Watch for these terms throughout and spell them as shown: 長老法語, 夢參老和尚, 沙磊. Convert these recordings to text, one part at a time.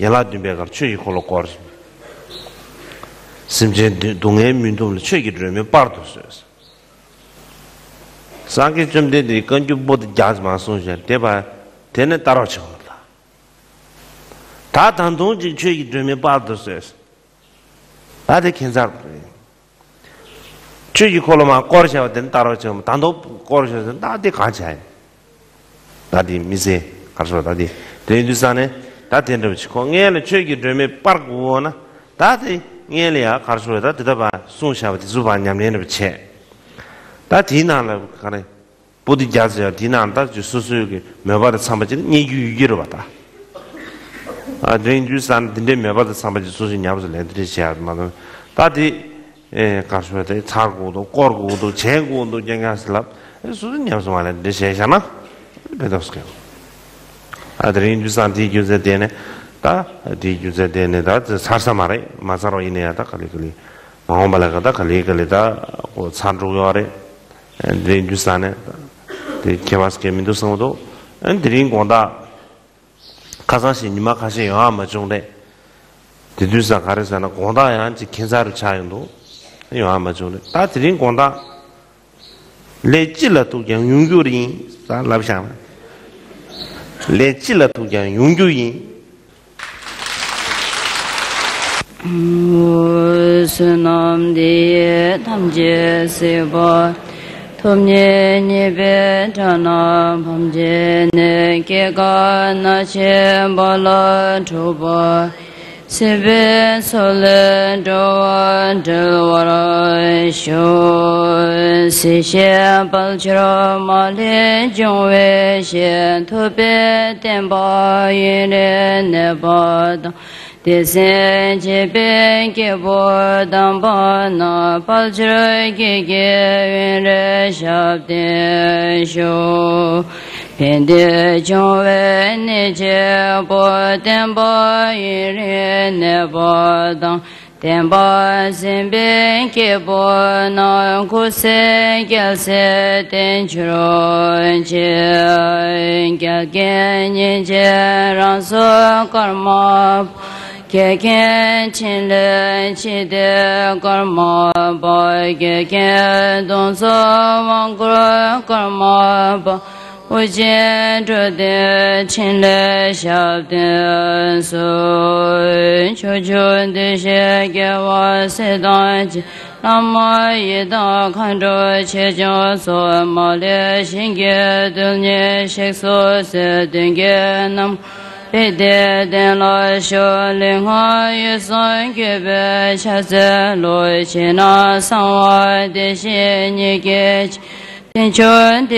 Yaladın beğer çöğü kolu koruz. Simce dünge mündümle çöğü gidiyorum. Bardo söz. Sanki tüm dedi. Kancı bodu yazman sonuçlar. Deba tene taro çıkıyorlar. Ta tanıdığınca çöğü gidiyorum. Bardo söz. Hadi kenzar buraya. Çöğü koluma koruşa den taro çıkıyorlar. Tanıdığı koruşa den daha de kaçayın. Dadi mize karşı dadi. Döndüzane 다 된다고 치고 녀를 저기 드메 빠르고나 다디 녀야 가르쳐다 대답아 송샤버티 주반냠네는 비체 다 디나라 가네 보디자서 디나한다 주수수게 메바다 삼바지 니유유기로 왔다 아 드인주산 딘데 메바다 삼바지 수수냐면서 렌드리시아 말은 다디 에 가르쳐다 차고도 꼬르고도 재고도 쟁하슬라 수수냐면서 말은 대세잖아 배도스케 아들인 주산티 규제되네 다 디규제되네 다 사사마레 마사로 이내야다 칼리클리 마음발가다 칼리클리다 고 산루요레 드린 주산에 디케바스케 민도성도 드린 건다 가산시 니마 가시 영암 중데 디두사 가르사나 건다야한지 켄사를 차용도 영암 중데 다 드린 건다 레질라도 영용교리 다 랍샤마 레치라도 그냥 용주인 무스남디에 탐제세바 톰예니베 전함 범제네 깨가나체발라 조바 세베 솔레도안 들와라쇼 시셰발처럼 말해 정외시엔 토베 땜바이네 네바다 대생제베 깨보담바나 발처게게윈레 샵데쇼 밴드 정외 내제 보덴바 이르네 보당 덴바 신뱅케 보나 고세 결세 덴주로인제 결견인제라서 걸마 개개 친례 치대 걸마 보개개 동서왕 걸마 보我见着的亲了笑的所以求求的些给我适当的那么一道看着切就所冒的心给的你是所是的给那被的的老少灵活一双给别下子落去那上我的心你给 天权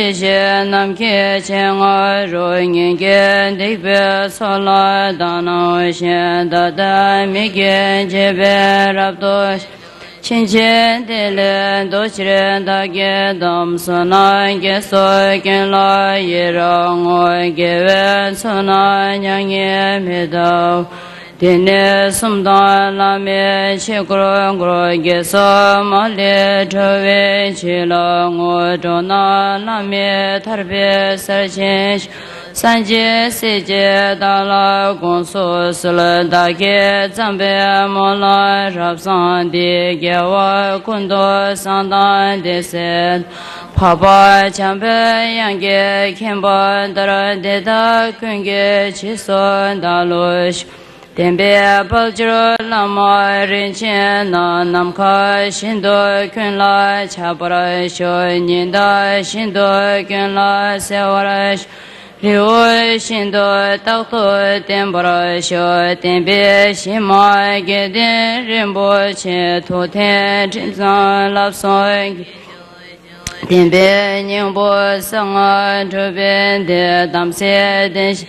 Tene sumdaan lame chikro ngro gesa male chove chila ngo chona lame tarbe sarchensh sanje seje dala gongso sila dake zambe mola rapsan di gewa kundo sandan de sed Papa chambe yange kimba dara deda kunge chiso dalush Denbe baljro lama rinchen na namka shindo kunla chabara sho ninda shindo kunla sewara sho Ryo shindo takto tenbara sho tenbe shima geden rinpo che to ten chinsan lapson Denbe nyingbo sanga chubin de damse den shi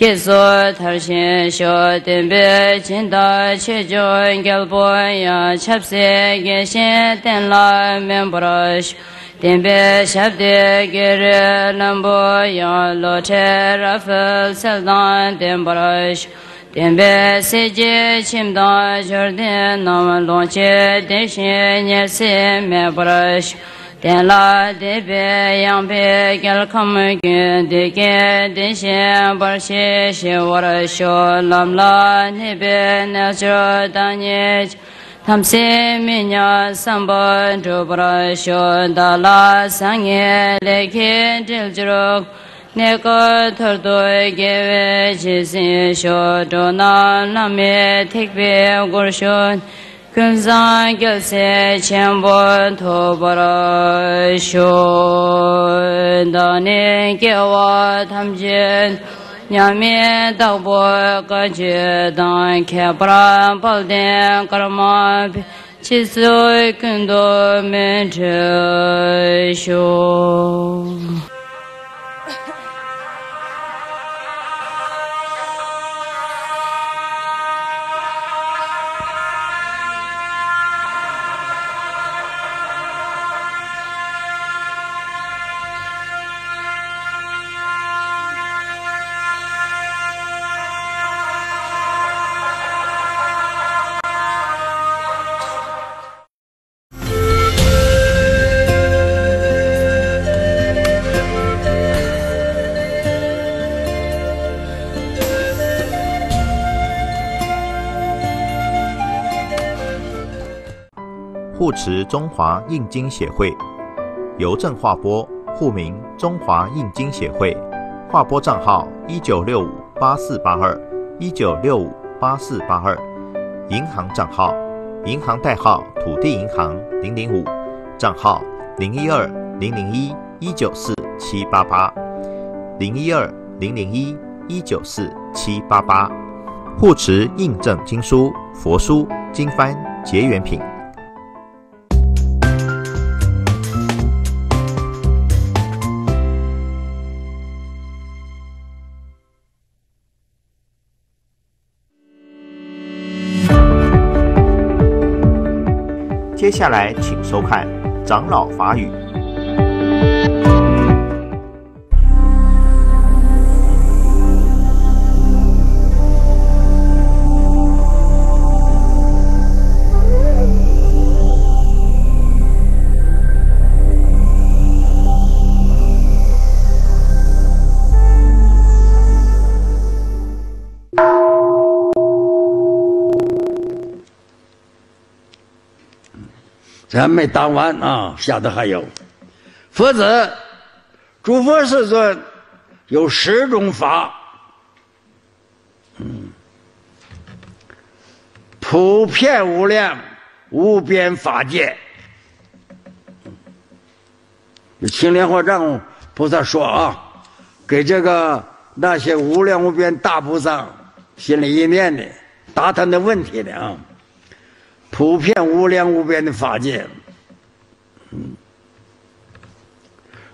계속 다시 쇼된배 진다 최종 결보야 찹세게 신된라 멤버시 된배 샵대게를 넘보야 로체라플 셀단 멤버시 된배 세제 침다 절대 넘 롱체 대신 예세 멤버시 Then Lord, be young, be girl, come again, the get the sham, but she what a show, lam, Lord, he be natural, done it. Tamse, minya, somebody, to brush on the last, sang it, the kid, till drug. Never told I gave it, she's in short, don't know me, take me, go short. 금상 결세 천번 도벌하쇼 너는 깨워 탐진 냠이 떡보 거지던 개불안 벌된 걸마 치수의 근도 맺으쇼护持中华印经协会，邮政划拨户名中华印经协会，划拨账号19658482、19658482，银行账号，银行代号土地银行005，账号0120011947880，0120011947880。护持印证经书、佛书、经幡、结缘品。接下来，请收看长老法语。咱没当完啊，下头还有。佛子，诸佛世尊有10种法，普遍无量无边法界。青莲华藏菩萨说啊，给这个那些无量无边大菩萨心里一念的，答他的问题的啊。普遍无量无边的法界，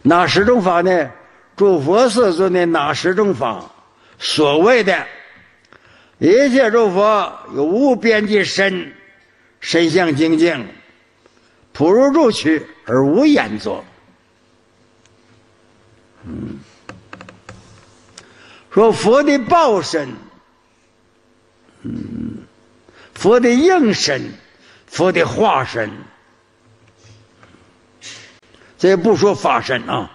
哪10种法呢？诸佛世尊的哪10种法？所谓的一切诸佛有无边际身，身相精进，普入住取而无眼作。说佛的报身，佛的应身。佛的化身，这不说法身啊，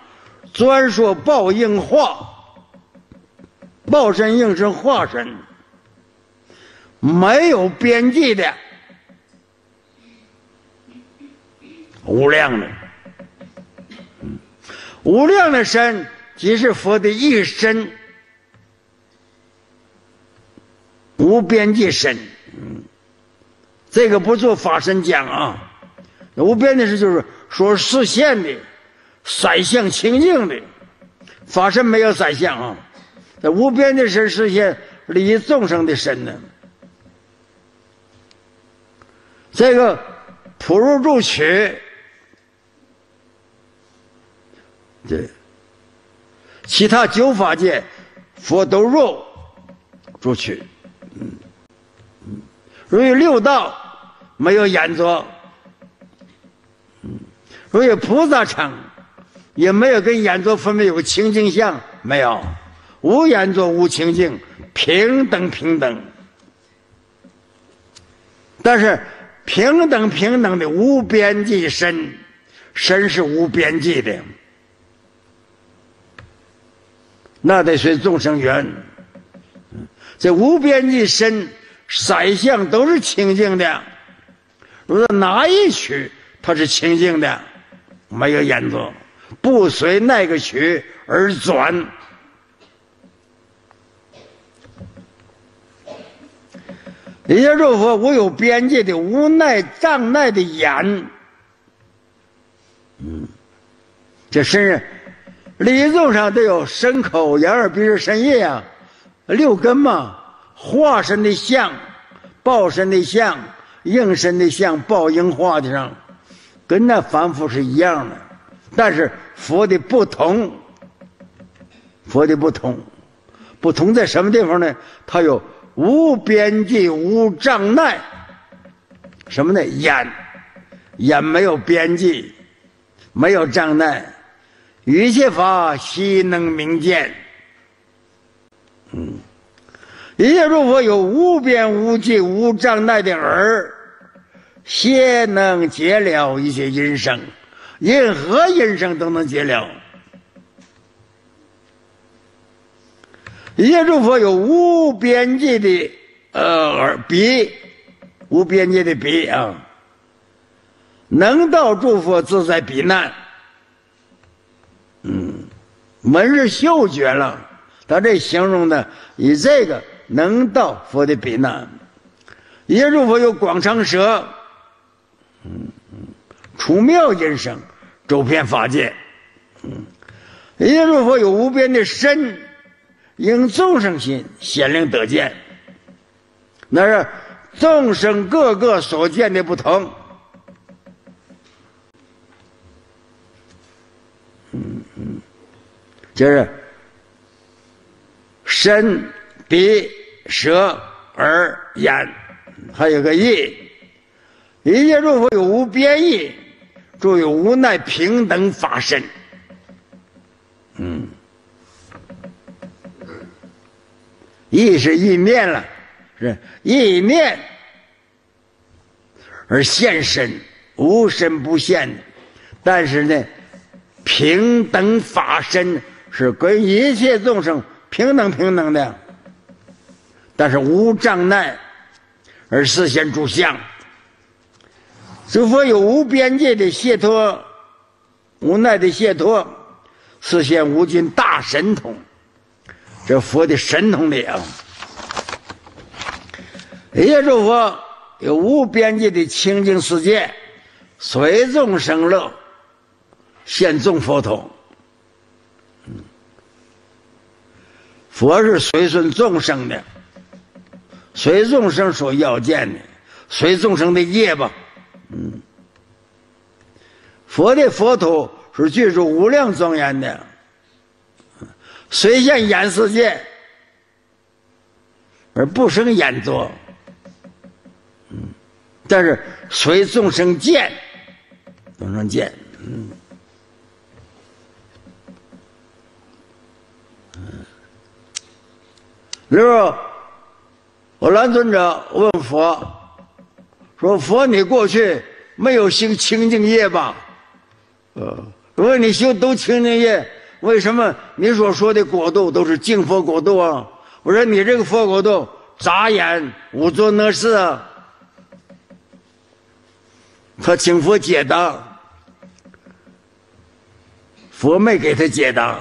专说报应化，报身、应身、化身，没有边际的，无量的，无量的身即是佛的一身，无边际身。这个不做法身讲啊，无边的是就是说视线的、色相清净的，法身没有色相啊。那无边的身视线离众生的身呢？这个普入住取，对，其他9法界佛都入住取，所以6道。没有眼着，所以菩萨城也没有跟眼着分别有个清净相，没有，无眼着无清净，平等平等。但是平等平等的无边际身，神是无边际的，那得随众生缘。这无边际身色相都是清净的，如果哪一曲它是清净的，没有演奏，不随那个曲而转。人家若佛无有边界的无奈障碍的眼，这身理论上都有身口眼耳鼻舌身意啊，六根嘛，化身的相，报身的相，应身的相，报应化的上，跟那凡夫是一样的，但是佛的不同，佛的不同，不同在什么地方呢？它有无边际无障碍，什么呢？眼没有边际，没有障碍，一切法悉能明见。一切诸佛有无边无际无障碍的耳，皆能解了一切音声，任何音声都能解了。一切诸佛有无边际的鼻，无边际的鼻啊，能道诸佛自在彼难。门是嗅觉了，他这形容的以这个能道佛的彼难。一切诸佛有广长舌，除妙音声，周遍法界。一切诸佛有无边的身，应众生心显灵得见，那是众生各个所见的不同。就是身、鼻、舌、耳、眼，还有个意。一切诸佛有无边意，诸有无奈平等法身。意是意念了，是意念而现身，无身不现。但是呢，平等法身是跟一切众生平等的，但是无障碍而示现诸相。诸佛有无边界的解脱，无奈的解脱，示现无尽大神通。这佛的神通里啊，一切诸佛有无边际的清净世界，随众生乐，现众佛头。佛是随顺众生的，随众生所要见的，随众生的业吧。佛的佛头是具足无量庄严的，随现眼世界而不生眼作，但是随众生见，例如我兰尊者问佛说，佛你过去没有修清净业吧？如果你修都清净业，为什么你所说的国度都是净佛国度啊？我说你这个佛国度眨眼五作那事啊。他请佛解答，佛没给他解答，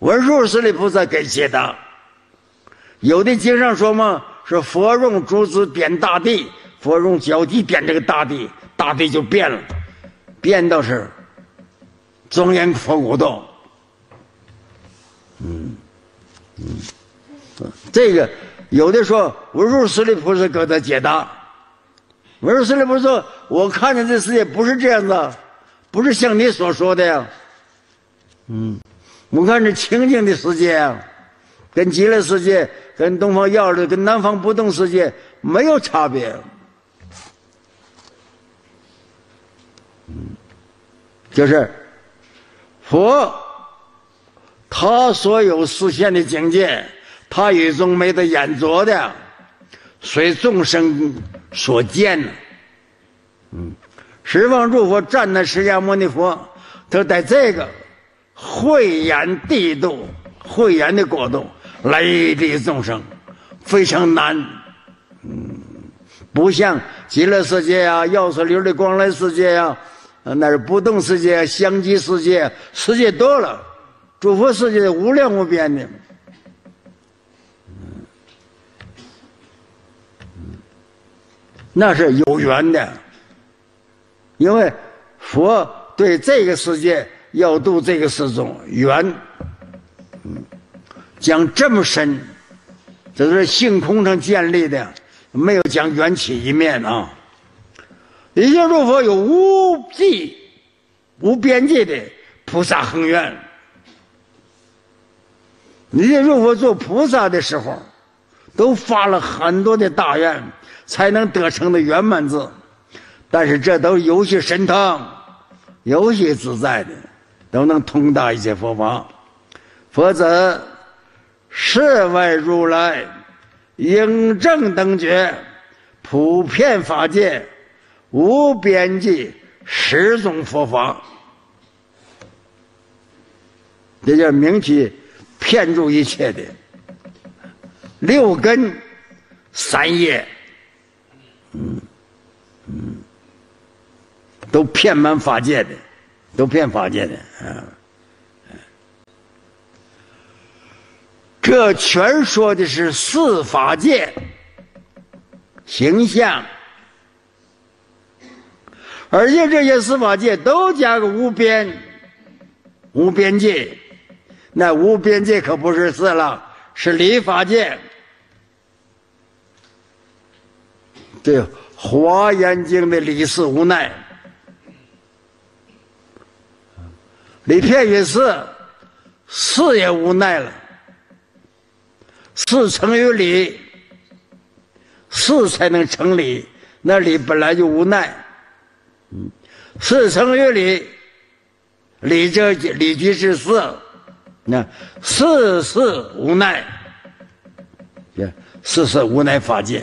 文殊师利菩萨给解答。有的经上说嘛，是佛用竹子扁大地，佛用脚底扁这个大地，大地就变了，变到是庄严佛国度。这个有的说文殊师利菩萨给他解答，文殊师利菩萨说，我看见这世界不是这样的，不是像你所说的呀。我看这清净的世界啊，跟极乐世界、跟东方耀日、跟南方不动世界没有差别。就是佛他所有示现的境界，他与众没得眼着的，随众生所见。十方诸佛赞叹释迦牟尼佛，他在这个慧眼地度、慧眼的国度来利众生，非常难。不像极乐世界啊、药师琉璃光来世界啊、那是不动世界、香积世界，世界多了，诸佛世界无量无边的。 那是有缘的，因为佛对这个世界要度这个世众缘，讲这么深，这是性空上建立的，没有讲缘起一面啊。一切诸佛有无际、无边界的菩萨恒愿，一切诸佛做菩萨的时候，都发了很多的大愿。 才能得成的圆满字，但是这都是游戏神通，游戏自在的，都能通达一切佛法。佛子世外如来，应正等觉，普遍法界，无边际十种佛法。这叫明起遍住一切的六根三业。 都骗满法界的，都骗法界的啊！这全说的是四法界形象，而且这些四法界都加个无边、无边界。那无边界可不是四了，是离法界。 对《华严经》的理事无奈，理片语事也无奈了。事成于理，事才能成理，那理本来就无奈。事成于理，理这理即是事，那事无奈，事无奈法界。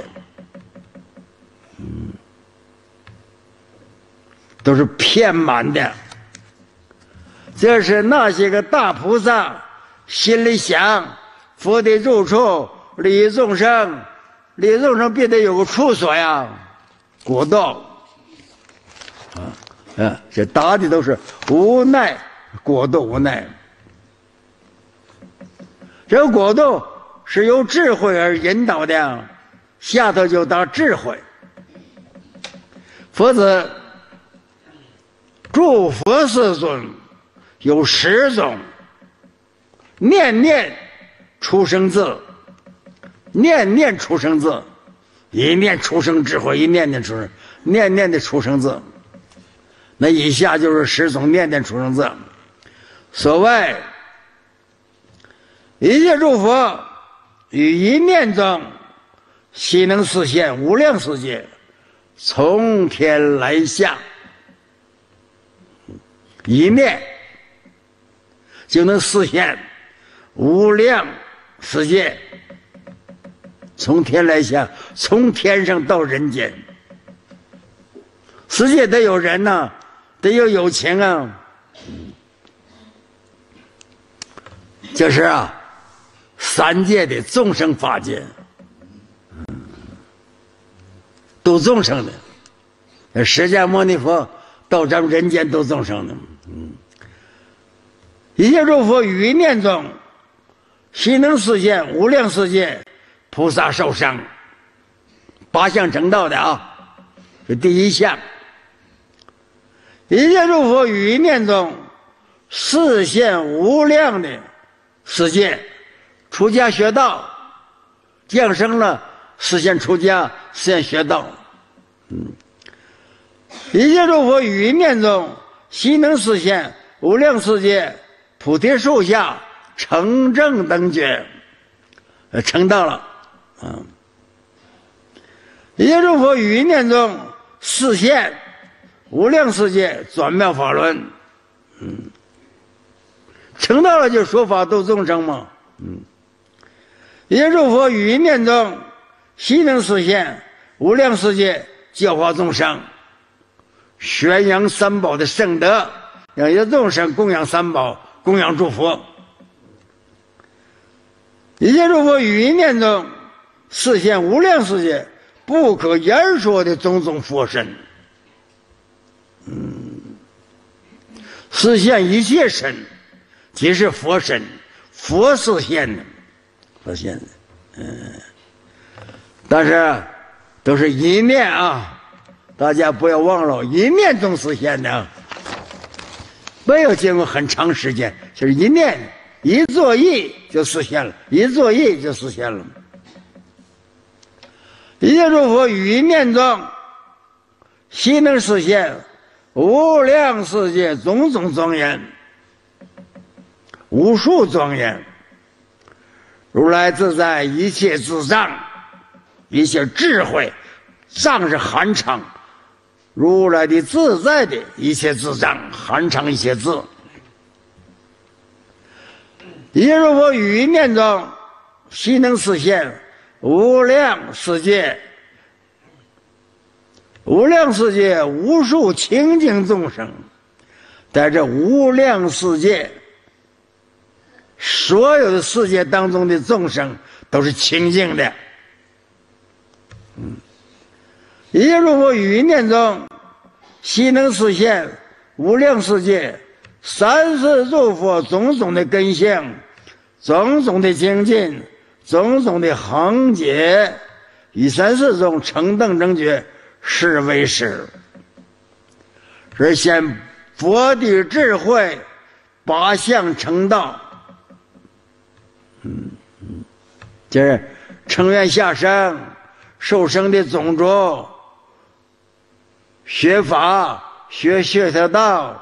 都是偏满的，这是那些个大菩萨心里想佛的住处，利益众生，利益众生必得有个处所呀，果道，这答的都是无奈果道无奈，这果道是由智慧而引导的，下头就答智慧，佛子。 诸佛世尊有十种，念念出生智，念念出生智，一念出生智慧，一念念出生，念念的出生智。那以下就是十种念念出生智。所谓一切诸佛于一念中，悉能示现无量世界，从天来下。 一念就能实现无量世界，从天来下，从天上到人间，世界得有人呐、啊，得有友情啊。这、就是啊，三界的众生法界，度众生的，释迦牟尼佛到咱们人间度众生的。 一切诸佛于一念中，悉能示现无量世界菩萨受生，八项成道的啊，这第一项。一切诸佛于一念中，示现无量的世界，出家学道，降生了实现出家，实现学道。一切诸佛于一念中，悉能示现无量世界。 菩提树下成正等觉，成道了，一切诸佛于一念中示现无量世界转妙法轮，成道了就说法度众生嘛，一切诸佛于一念中悉能示现无量世界教化众生，宣扬三宝的圣德，让众生供养三宝，供养诸佛。一切诸佛语音念中，示现无量世界不可言说的种种佛身，示现一切身，即是佛身，佛示现的，佛现的，但是都是一念啊。 大家不要忘了，一念中实现的，没有经过很长时间，就是一念一作意就实现了，一作意就实现了。一切诸佛语一念中，悉能实现无量世界种种庄严，无数庄严。如来自在一切智障，一切智慧，障是含藏。 如来的自在的一切智障，含藏一切智。一切诸佛语音念中，悉能实现无量世界，无量世界无数清净众生，在这无量世界所有的世界当中的众生都是清净的。一切诸佛语音念中，悉能实现无量世界三世诸佛种种的根性、种种的精进、种种的恒解，以三世中成等正觉，是为师。而现佛的智慧，八相成道，就是成愿下生、受生的种族。 学法学学道，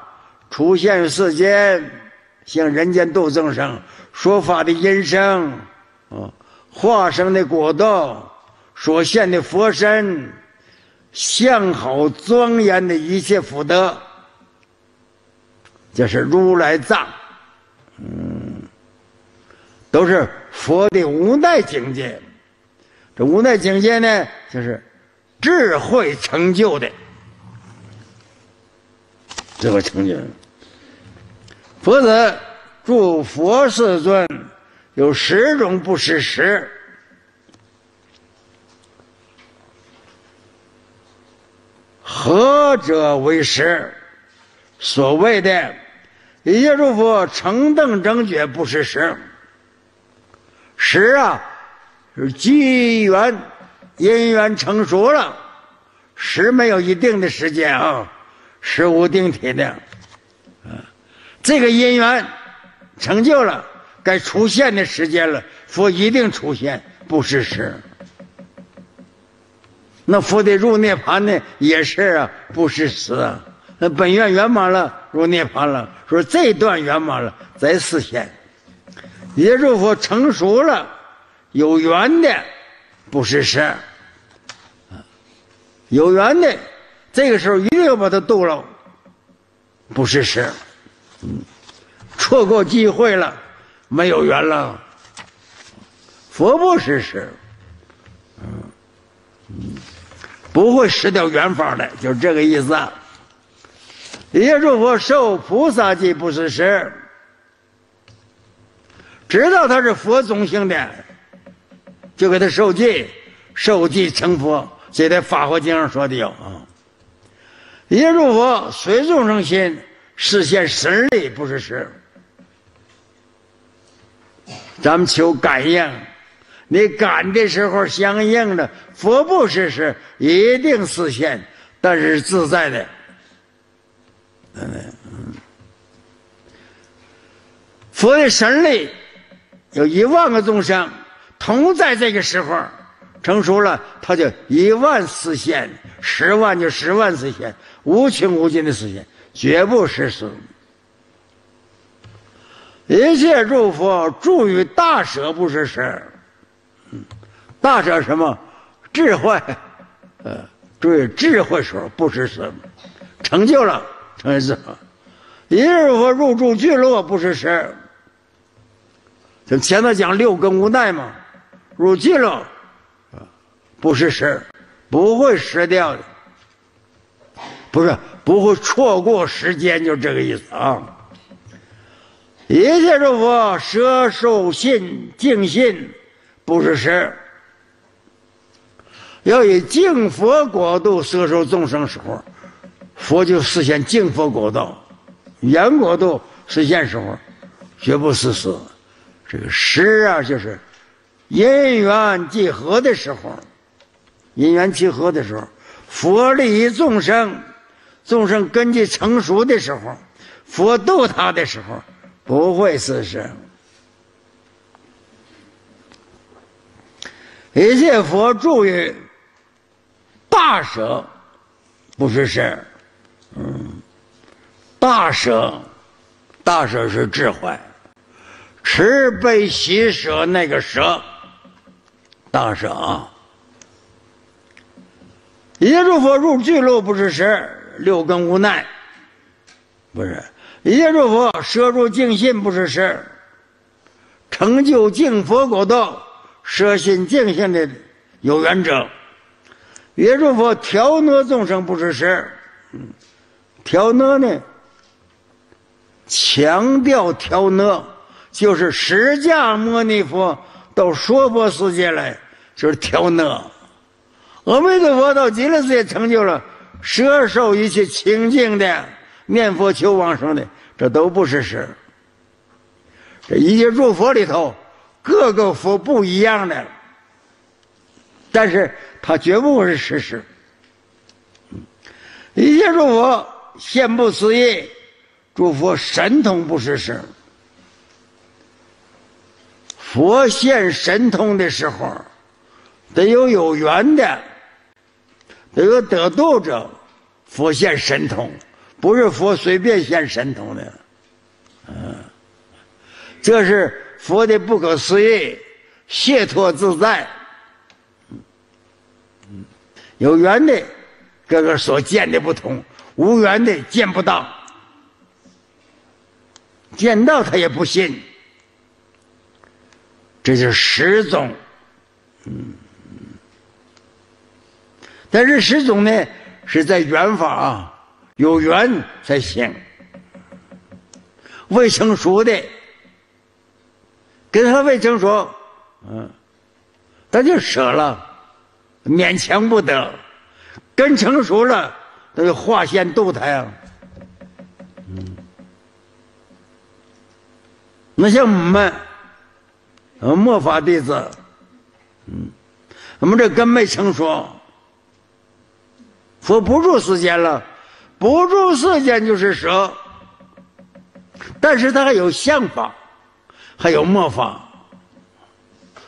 出现于世间，向人间度众生。说法的音声，化身的果道，所现的佛身，相好庄严的一切福德，这是如来藏。都是佛的无奈境界。这无奈境界呢，就是智慧成就的。 这个成就，佛子诸佛世尊有10种不识时，何者为时？所谓的一切诸佛成等正觉不识时，时啊是机缘因缘成熟了，时没有一定的时间啊。 时无定体的，这个因缘成就了，该出现的时间了，佛一定出现，不是时。那佛的入涅盘呢，也是啊，不是时啊。那本愿圆满了，入涅盘了，说这段圆满了，再实现。也就是佛成熟了，有缘的，不是时，有缘的。 这个时候一定要把它渡了，不是时，错过机会了，没有缘了。佛不是时，不会失掉缘法的，就是这个意思啊。一切诸佛受菩萨戒不是时，知道他是佛种性的，就给他受戒，受戒成佛，这在《法华经》上说的有啊。 一切诸佛随众生心实现神力，不是时。咱们求感应，你感的时候相应的佛不是时，一定实现，但是自在的。佛的神力有1万个众生同在这个时候成熟了，他就1万实现，10万就10万实现。 无穷无尽的实现，绝不失时。一切诸佛住于大舍不失时。大舍什么？智慧，注意智慧所不失时，成就了，成为智慧。一切诸佛入住聚落不失时。就前头讲6根无奈嘛，入聚落，不失时，不会失掉的。不是不会错过时间，就这个意思啊。一切诸佛舍受信净信不是实，要以净佛国度摄受众生时候，佛就实现净佛国道；圆国度实现时候，绝不是实。这个实啊，就是因缘聚合的时候，因缘聚合的时候，佛利益众生，众生根基成熟的时候，佛度他的时候，不会是实。一切佛住于大舍，不是实。大舍，大舍是智慧，慈悲喜舍那个舍，大舍啊。一切诸佛入聚路不是实，六根无奈，不是。一切诸佛摄入净信不是实，成就净佛果道。舍心净性的有缘者，一切诸佛调和众生不是实。调和呢，强调调和，就是释迦牟尼佛到娑婆世界来，就是调和。阿弥陀佛到极乐世界成就了舍受一切清净的念佛求往生的，这都不是实。这一切诸佛里头，各个佛不一样的，但是他绝不是实事。一切诸佛现不思议，诸佛神通不是实。佛现神通的时候，得有缘的，得有得度者，佛现神通，不是佛随便现神通的。这是佛的不可思议，解脱自在。有缘的，各个所见的不同；无缘的，见不到，见到他也不信。这是十种。但是十种呢，是在缘法啊，有缘才行。未成熟的，跟他未成熟，他就舍了，勉强不得；跟成熟了，他就化现度他呀。那像我们，末法弟子，我们这根未成熟，佛不住世间了，不住世间就是舍，但是他还有相法。还有末法，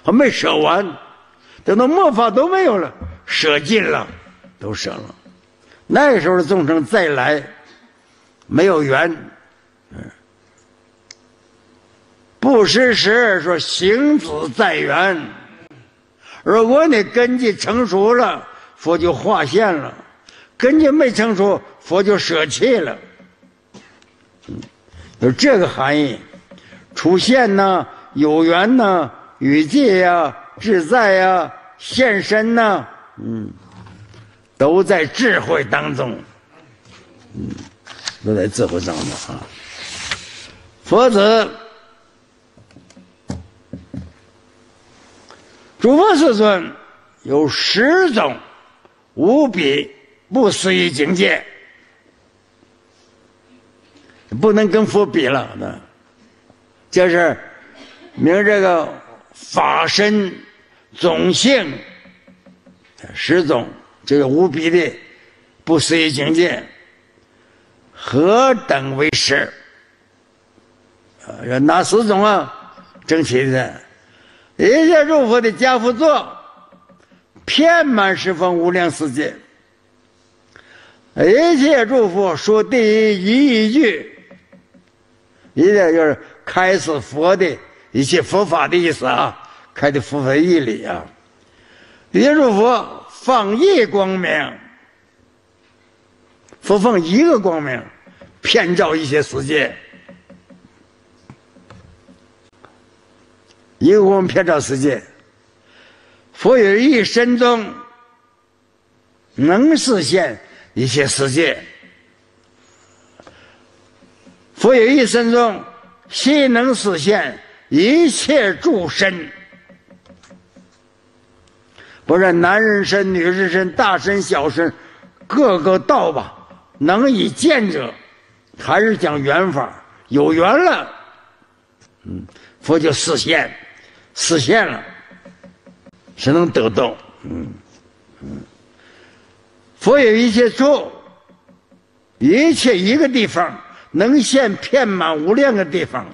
还没舍完，等到末法都没有了，舍尽了，都舍了。那时候的众生再来，没有缘，不失时说行止在缘。如果你根基成熟了，佛就化现了；根基没成熟，佛就舍弃了。有这个含义。出现呢，有缘呢，语界呀，自在呀，现身呢，都在智慧当中，都在智慧当中啊。佛子，诸佛世尊有十种无比不思议境界，不能跟佛比了的。就是名这个法身种性十种，这个无比的不思议境界，何等为实？哪十种啊？整齐的，一切诸佛的家父座，遍满十方无量世界，一切诸佛说第一一句，一切就是。开始佛的一切佛法的意思啊，开的佛法义理啊，一切诸佛放一光明，佛放一个光明，遍照一切世界，一个光明遍照世界。佛有一身中能实现一切世界。佛有一生中，悉能实现一切诸身，不是男人身、女人身、大身、小身，各个道吧，能以见者，还是讲缘法，有缘了，佛就实现，实现了，是能得到，佛有一切处，一切一个地方。 能现遍满无量的地方，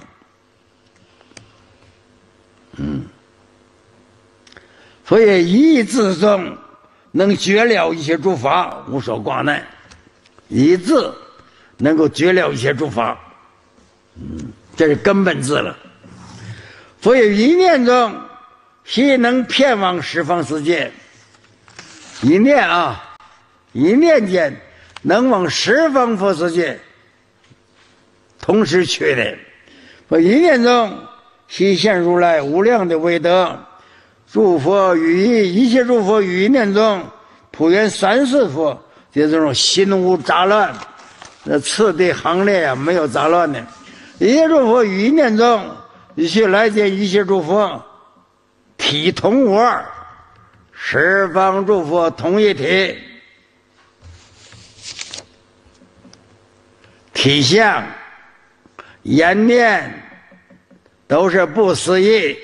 所以一字中能觉了一些诸法，无所挂碍，一字能够觉了一些诸法，这是根本字了。所以一念中悉能遍往十方世界，一念啊，一念间能往十方佛世界。 同时去的，我一念中悉现如来无量的威德，诸佛与一切诸佛与一念中普愿三世佛的这种心无杂乱，那次第行列啊没有杂乱的，一切诸佛与一念中一切来见一切诸佛体同无二，十方诸佛同一体，体相。 言念都是不思议，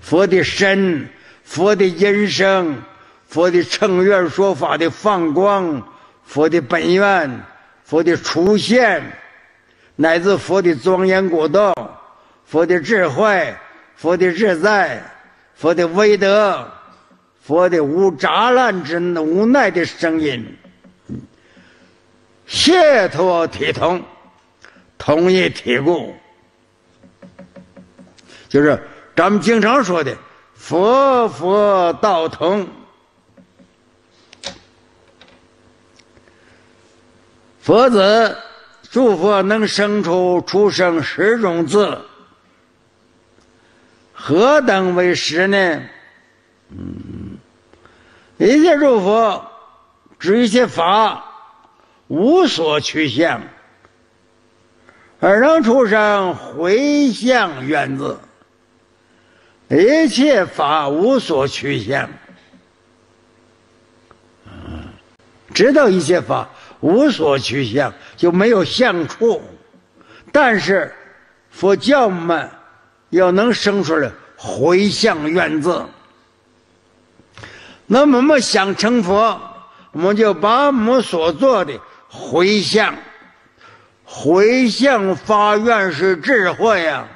佛的身，佛的音声，佛的乘愿说法的放光，佛的本愿，佛的出现，乃至佛的庄严果道，佛的智慧，佛的自在，佛的威德，佛的无杂乱之无奈的声音。 解脱体同，同一体故，就是咱们经常说的“佛佛道同”。佛子诸佛能生出生十种字，何等为十呢？一切诸佛指一切法。 无所趋向，而能出生回向愿字。一切法无所趋向，知道一切法无所趋向，就没有向处。但是佛教们要能生出来回向愿字，那么我们想成佛，我们就把我们所做的。 回向，回向发愿是智慧呀、啊。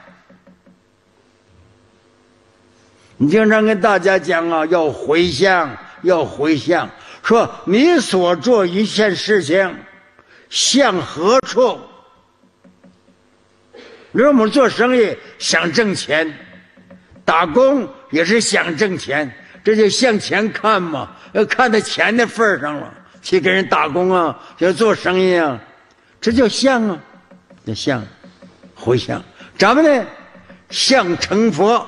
你经常跟大家讲啊，要回向，要回向。说你所做一切事情，向何处？比如我们做生意想挣钱，打工也是想挣钱，这就向前看嘛，要看在钱的份上了。 去给人打工啊，要做生意啊，这叫向啊，叫向，回向。咱们呢，向成佛，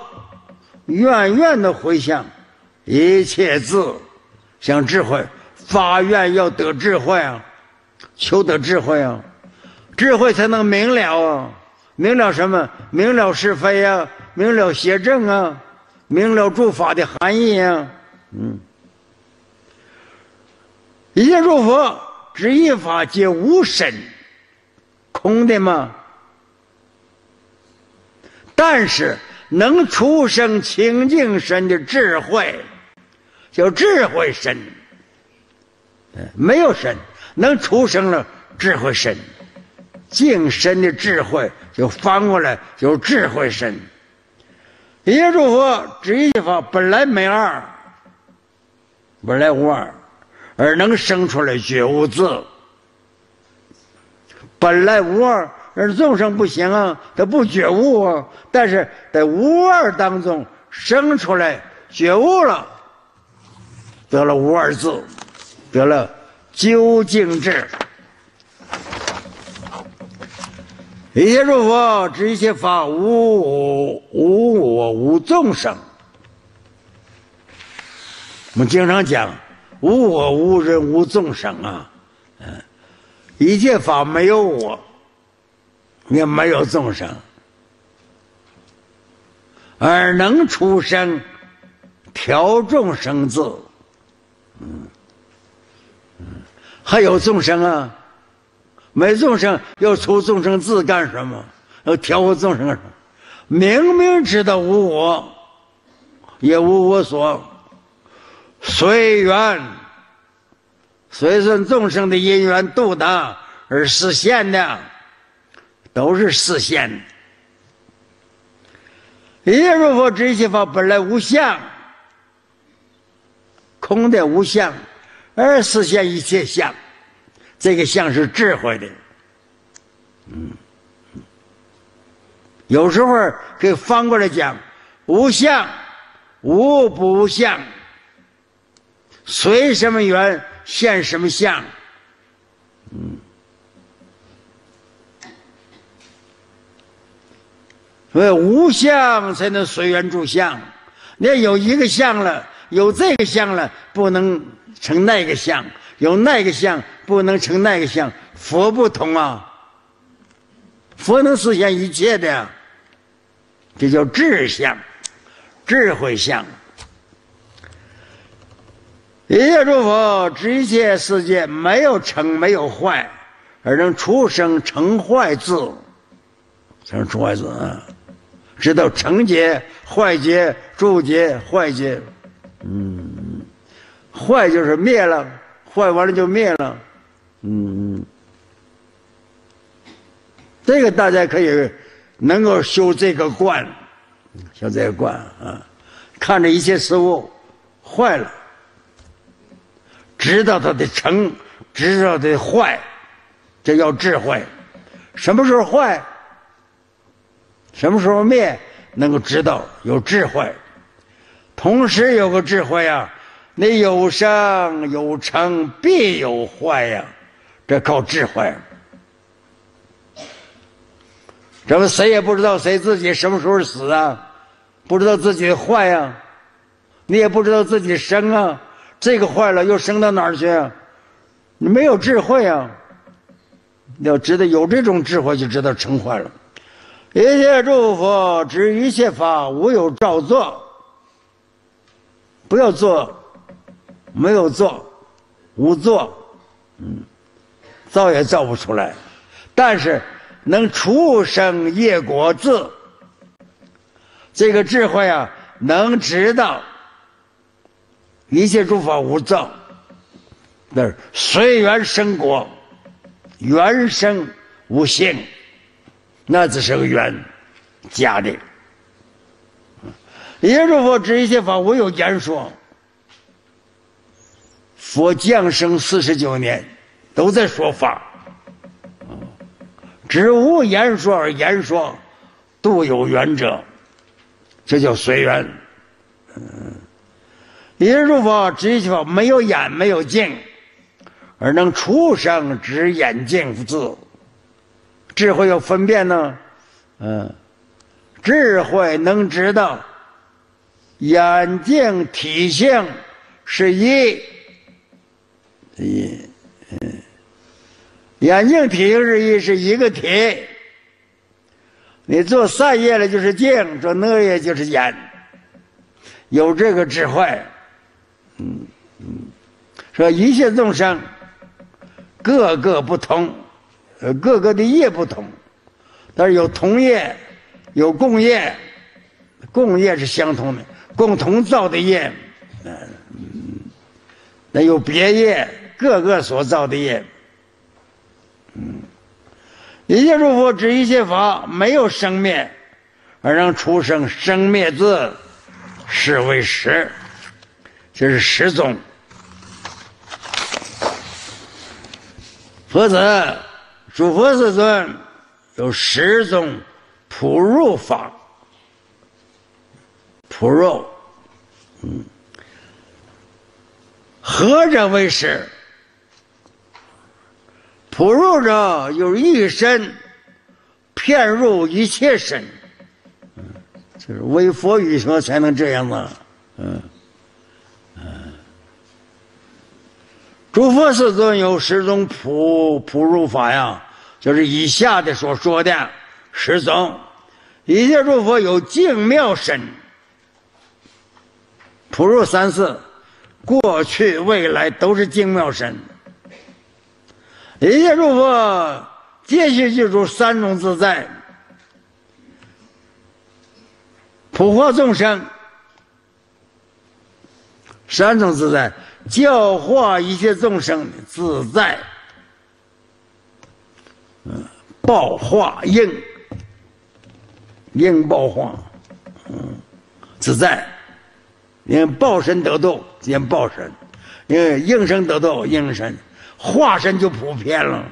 愿愿的回向，一切智，想智慧，发愿要得智慧啊，求得智慧啊，智慧才能明了啊，明了什么？明了是非啊，明了邪正啊，明了诸法的含义啊，一切诸佛执一法皆无身，空的嘛。但是能出生清净身的智慧，叫智慧身。没有身，能出生了智慧身，净身的智慧就翻过来有智慧身。一切诸佛执一法本来没二，本来无二。 而能生出来觉悟字，本来无二，而众生不行啊，他不觉悟啊。但是在无二当中生出来觉悟了，得了无二字，得了究竟智。一切诸佛执一切法，无我无众生。我们经常讲。 无我无人无众生啊，一切法没有我，也没有众生，而能出生，调众生自。还有众生啊，没众生要出众生自干什么？要调和众生干什么？明明知道无我，也无我所，随缘。 随顺众生的因缘度的而实现的，都是实现的。一切诸佛之一切法本来无相，空的无相，而实现一切相。这个相是智慧的，有时候可以翻过来讲，无相、无不相，随什么缘？ 现什么相？所以无相才能随缘住相。你有一个相了，有这个相了，不能成那个相；有那个相，不能成那个相。佛不同啊，佛能实现一切的，这叫智相，智慧相。 一切诸佛之一切世界，没有成，没有坏，而能出生成坏字，成出坏字啊！知道成结、坏结、住结、坏结，坏就是灭了，坏完了就灭了，这个大家可以能够修这个观，修这个观啊，看着一切事物坏了。 知道它的成，知道它的坏，这叫智慧。什么时候坏，什么时候灭，能够知道，有智慧。同时有个智慧啊，你有生有成，必有坏呀、啊，这靠智慧。这不谁也不知道谁自己什么时候死啊，不知道自己坏呀、啊，你也不知道自己生啊。 这个坏了，又升到哪儿去啊？你没有智慧啊！你要知道有这种智慧，就知道成坏了。一切诸佛执一切法，无有造作。不要做，没有做，无做，造也造不出来。但是能出生业果自，这个智慧啊，能知道。 一切诸法无造，那是随缘生果，缘生无性，那只是个缘，假的。一切诸佛执一切法，无有言说。佛降生49年，都在说法，只无言说而言说，度有缘者，这叫随缘。一切诸法执一切法，没有眼，没有镜，而能出生执眼镜自。智慧要分辨呢，智慧能知道眼镜体性是一，眼镜体性是一，是一个体。你做善业了就是镜，做恶业就是眼，有这个智慧。 说一切众生，各个不同，各个的业不同，但是有同业，有共业，共业是相同的，共同造的业，那有别业，各个所造的业，一切诸佛执一切法，没有生灭，而能出生生灭自，是为实。 这是十种。佛子，诸佛世尊有10种普入法。普入，何者为实？普入者，有一身遍入一切身，就是为佛语说才能这样嘛，诸佛世尊有十种普入法呀，就是以下的所说的十种。一切诸佛有净妙身，普入三世，过去未来都是净妙身。一切诸佛皆须具足三种自在，普化众生，三种自在。 教化一切众生的自在，报化应报化，自在，因为报身得度，因报身，因为应身得度，应身，化身就普遍了，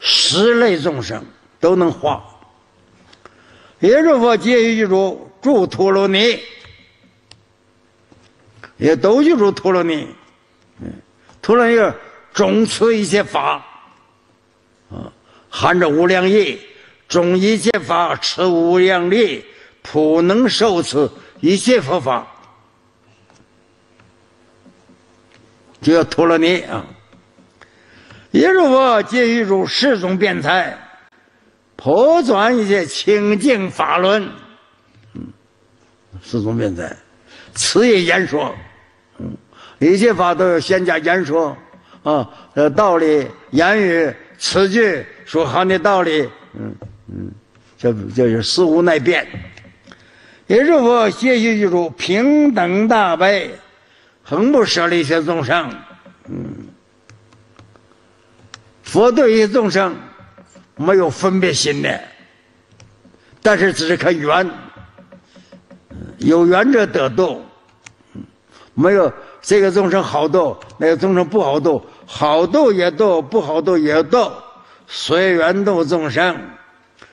十类众生都能化。耶诸佛皆具足住陀罗尼。 也都具足陀罗尼，陀罗尼总持一切法，含着无量义，总一切法持无量力，普能受持一切佛法，就叫陀罗尼啊。一切佛皆具足四种辩才，普转一切清净法轮，四种辩才，持也言说。 一切法都有先讲言说，啊，道理、言语、词句所含的道理，就是事无奈变。也是佛皆具足平等大悲，恒不舍离一切众生。佛对一切众生没有分别心的，但是只是看缘，有缘者得度，没有。 这个众生好度，那个众生不好度，好度也度，不好度也度，随缘度众生，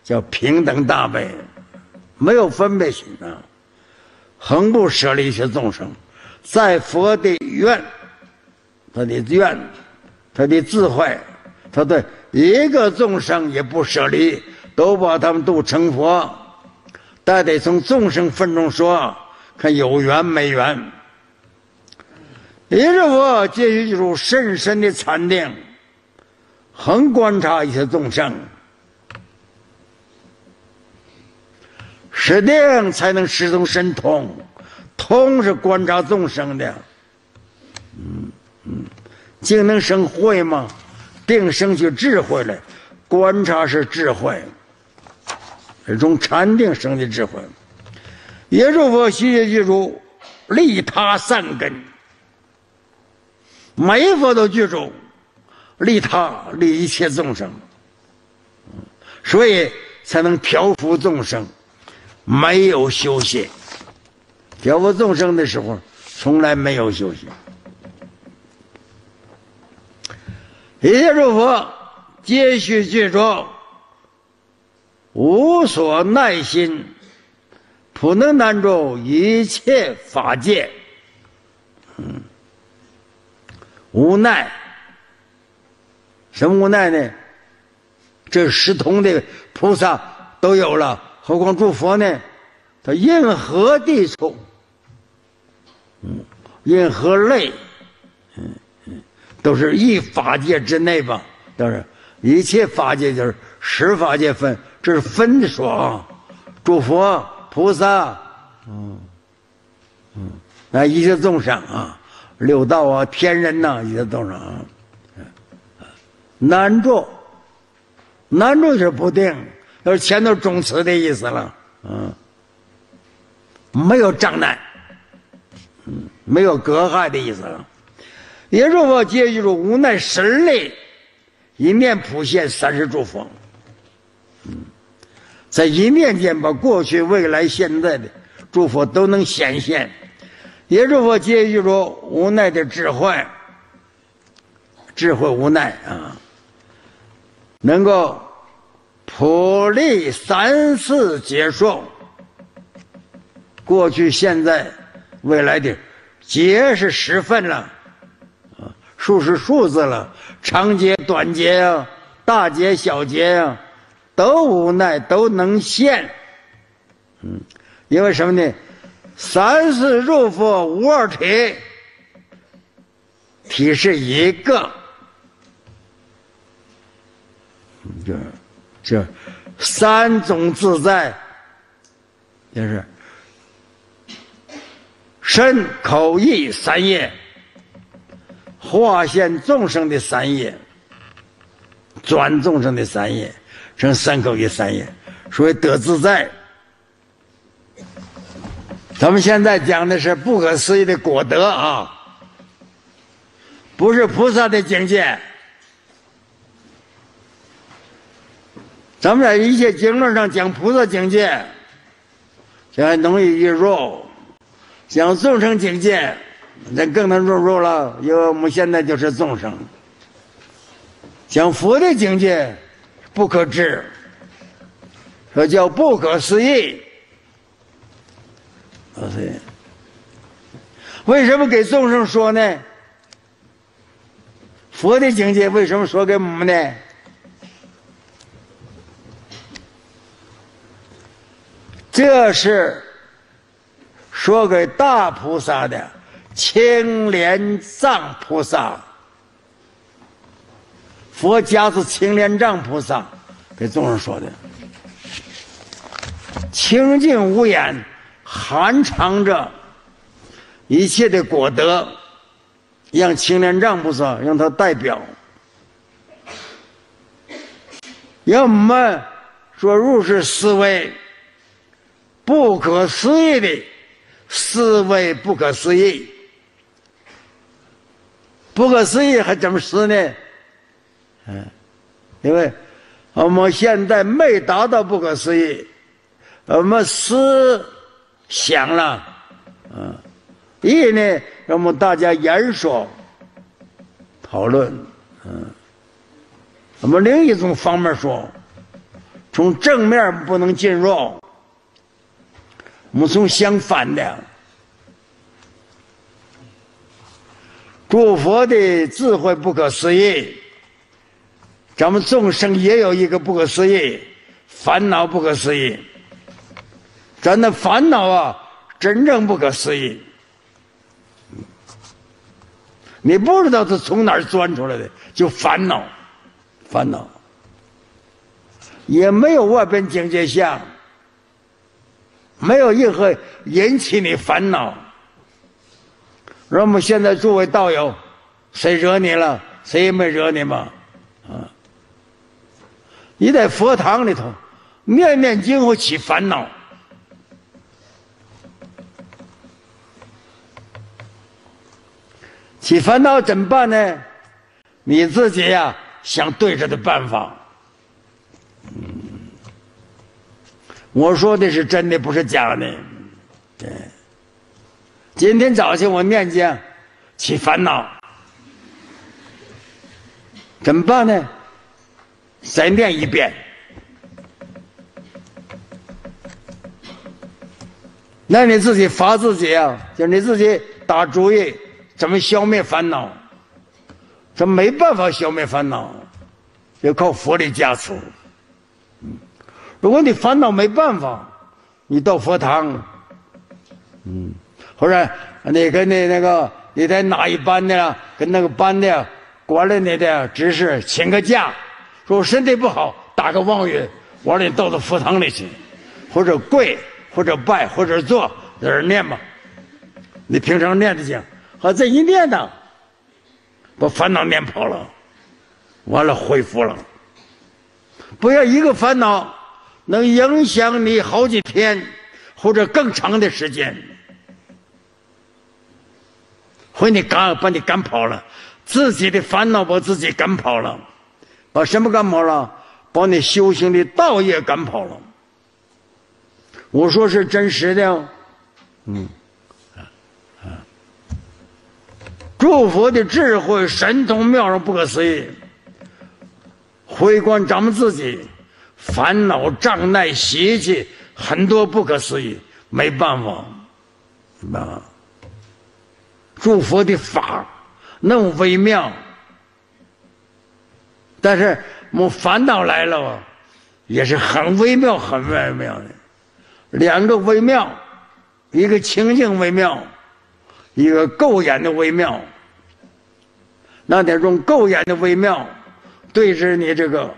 叫平等大悲，没有分别心啊，恒不舍离一切众生，在佛的愿，他的愿，他的智慧，他对一个众生也不舍离，都把他们度成佛，但得从众生分中说，看有缘没缘。 一切佛皆具足甚深的禅定，恒观察一切众生，识定才能识通神通，通是观察众生的，竟能生慧吗？定生起智慧来，观察是智慧，是从禅定生的智慧。一切佛皆具足利他善根。 每一佛都具足利他利一切众生，所以才能调伏众生。没有修行，调伏众生的时候，从来没有修行。一切诸佛皆须具足无所耐心，普能难住一切法界。无奈，什么无奈呢？这十通的菩萨都有了，何况诸佛呢？他任何地处，任何类，都是一法界之内吧？都是一切法界，就是十法界分，这是分的说啊。诸佛、菩萨，那一切众生啊。 六道啊，天人呐、啊，一些众生啊，难住，难住是不定，要是前头总持的意思了，没有障碍，没有隔阂的意思了。也是我皆具足无奈神力，一念普现三世诸佛，在一念间把过去、未来、现在的诸佛都能显现。 也是我皆具足无奈的智慧，智慧无奈啊，能够普利三世接受过去、现在、未来的劫是时分了，数是数字了，长劫、短劫啊，大劫、小劫啊，都无奈都能现，因为什么呢？ 三世诸佛无二体，体是一个，这三种自在，就是身口意三业化现众生的三业，转众生的三业，成身口意三业，所谓得自在。咱们现在讲的是不可思议的果德啊，不是菩萨的境界。咱们在一切经论上讲菩萨境界，讲能以入入，讲众生境界，那更能入了，因为我们现在就是众生。讲佛的境界不可知，这叫不可思议。为什么给众生说呢？佛的境界为什么说给我们呢？这是说给大菩萨的，青莲藏菩萨，佛家是青莲藏菩萨给众生说的，清净无眼，含藏着一切的果德，让青莲藏菩萨让他代表。让我们说入世思维，不可思议的思维，不可思议，不可思议还怎么思呢？因为我们现在没达到不可思议，我们思想了，意呢，让我们大家言说、讨论，我们另一种方面说，从正面不能进入，我们从相反的，诸佛的智慧不可思议，咱们众生也有一个不可思议，烦恼不可思议。咱的烦恼啊，真正不可思议，你不知道它从哪儿钻出来的，就烦恼，烦恼也没有外边境界相，没有任何引起你烦恼。让我们现在诸位道友，谁惹你了？谁也没惹你嘛，你在佛堂里头，念念经会起烦恼。起烦恼怎么办呢？你自己呀，想对着的办法。我说的是真的，不是假的。对，今天早上我念经，起烦恼，怎么办呢？再念一遍，那你自己罚自己啊，就你自己打主意。怎么消灭烦恼？这没办法消灭烦恼，要靠佛力加持。如果你烦恼没办法，你到佛堂，或者你跟你在哪一班的啦，跟那个班的管理你的执事请个假，说我身体不好，打个妄语，我让你到佛堂里去，或者跪，或者拜，或者坐，在这念吧。你平常念的经。把这一念呢，把烦恼念跑了，完了恢复了。不要一个烦恼能影响你好几天或者更长的时间，把你赶跑了，自己的烦恼把自己赶跑了，把什么赶跑了？把你修行的道业赶跑了。我说是真实的，诸佛的智慧神通妙用不可思议。回观咱们自己，烦恼障碍习气很多，不可思议，没办法，诸佛的法那么微妙，但是我们烦恼来了也是很微妙，很微妙的。两个微妙，一个清净微妙，一个垢眼的微妙。那得用垢眼的微妙对治你这个，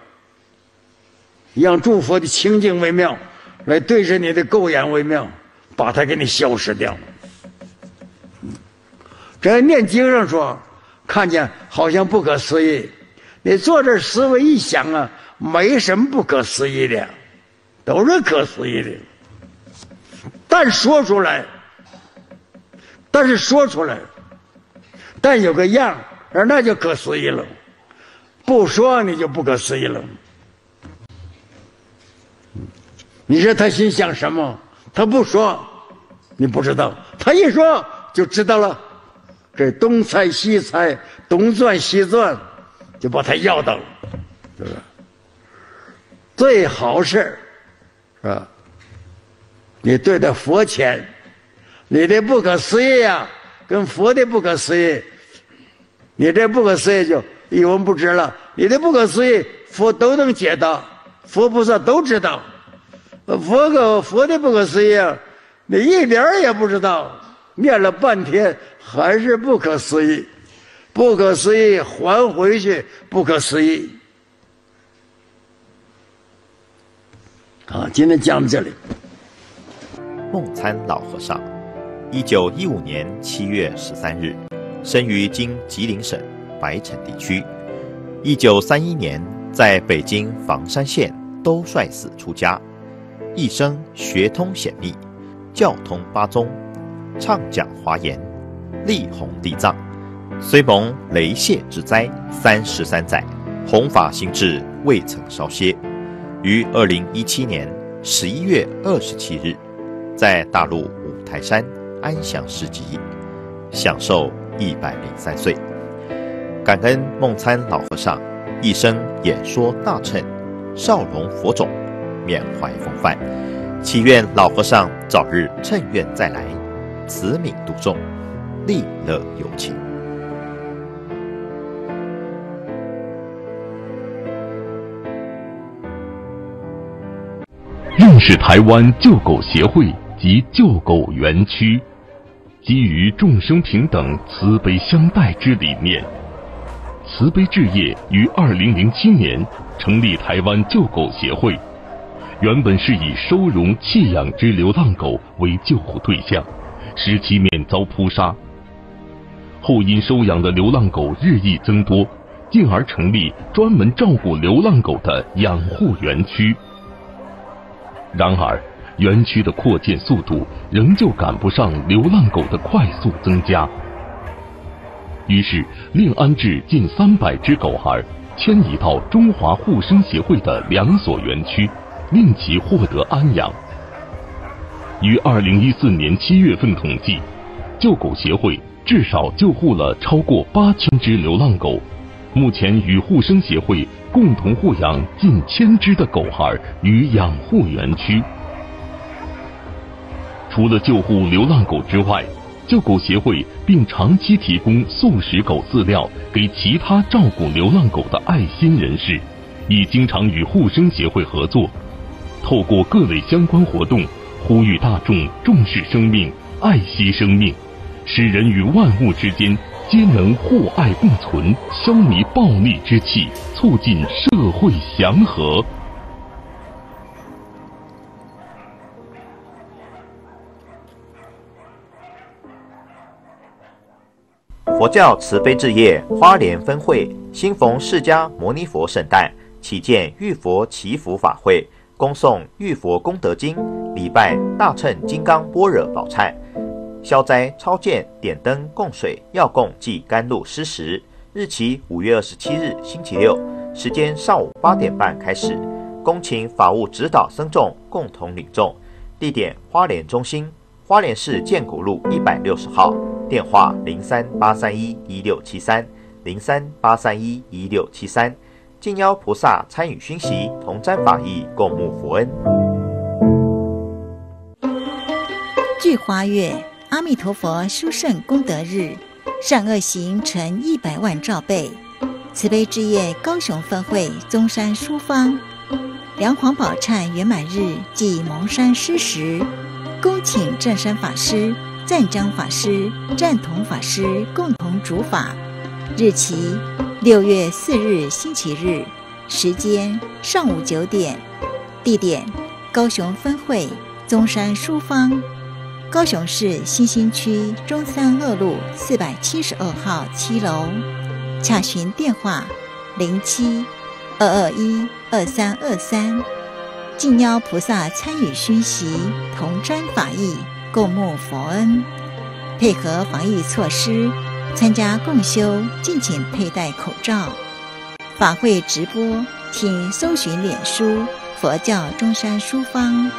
让诸佛的清净微妙来对治你的垢眼微妙，把它给你消失掉。这念经上说，看见好像不可思议，你坐这思维一想啊，没什么不可思议的，都是可思议的。但说出来，但是说出来，但有个样，而那就可思议了。不说你就不可思议了。你说他心想什么？他不说，你不知道；他一说就知道了。这东猜西猜，东钻西钻，就把他要到了，是吧？最好是，是吧？你对待佛前，你的不可思议啊，跟佛的不可思议，你这不可思议就一文不值了。你的不可思议，佛都能解答，佛菩萨都知道。佛的不可思议，你一点儿也不知道，念了半天还是不可思议，不可思议还回去不可思议。好，今天讲到这里。梦参老和尚，1915年7月13日，生于今吉林省白城地区，1931年在北京房山县兜率寺出家。一生学通显密，教通八宗，畅讲华严，力弘地藏，虽蒙雷泄之灾33载，弘法行志未曾稍歇。于2017年11月27日，在大陆五台山安详示寂，享寿103岁。感恩梦参老和尚一生演说大乘，少容佛种，缅怀风范，祈愿老和尚早日乘愿再来，慈悯度众，利乐有情。认识台湾救狗协会及救狗园区，基于众生平等、慈悲相待之理念，慈悲置业于2007年成立台湾救狗协会。原本是以收容弃养之流浪狗为救护对象，使其免遭扑杀。后因收养的流浪狗日益增多，进而成立专门照顾流浪狗的养护园区。然而，园区的扩建速度仍旧赶不上流浪狗的快速增加，于是另安置近300只狗孩，迁移到中华护生协会的2所园区，令其获得安养。于2014年7月份统计，救狗协会至少救护了超过8000只流浪狗，目前与护生协会共同护养近1000只的狗孩于养护园区。除了救护流浪狗之外，救狗协会并长期提供素食狗饲料给其他照顾流浪狗的爱心人士，已经常与护生协会合作，透过各类相关活动，呼吁大众重视生命，爱惜生命，使人与万物之间皆能互爱共存，消弭暴戾之气，促进社会祥和。佛教慈悲置业花莲分会新逢释迦牟尼佛圣诞，起见浴佛祈福法会，恭诵《浴佛功德经》，礼拜大乘金刚般若宝忏，消灾超荐，点灯供水，药供祭甘露施食。日期5月27日星期六，时间上午8点半开始。恭请法务指导僧众共同领众。地点花莲中心，花莲市建国路160号，电话0383116673，0383116673。敬邀菩萨参与熏习，同沾法益，共沐佛恩。聚花月，阿弥陀佛殊胜功德日，善恶行成100万兆倍。慈悲置业高雄分会宗山书坊梁皇宝忏圆满日即蒙山施食，恭请正山法师、赞章法师、赞同法师共同主法，日期6月4日星期日，时间上午9点，地点高雄分会中山书坊，高雄市新兴区中山2路472号7楼，洽询电话07-221-2323，敬邀菩萨参与熏习，同瞻法义，共沐佛恩，配合防疫措施，参加共修敬请佩戴口罩。法会直播，请搜寻脸书佛教中山书坊。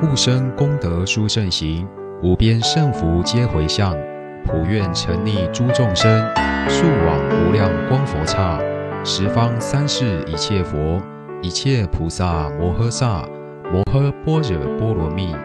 护生功德殊胜行，无边胜福皆回向，普愿沉溺诸众生，速往无量光佛刹，十方三世一切佛，一切菩萨摩诃萨，摩诃般若波罗蜜。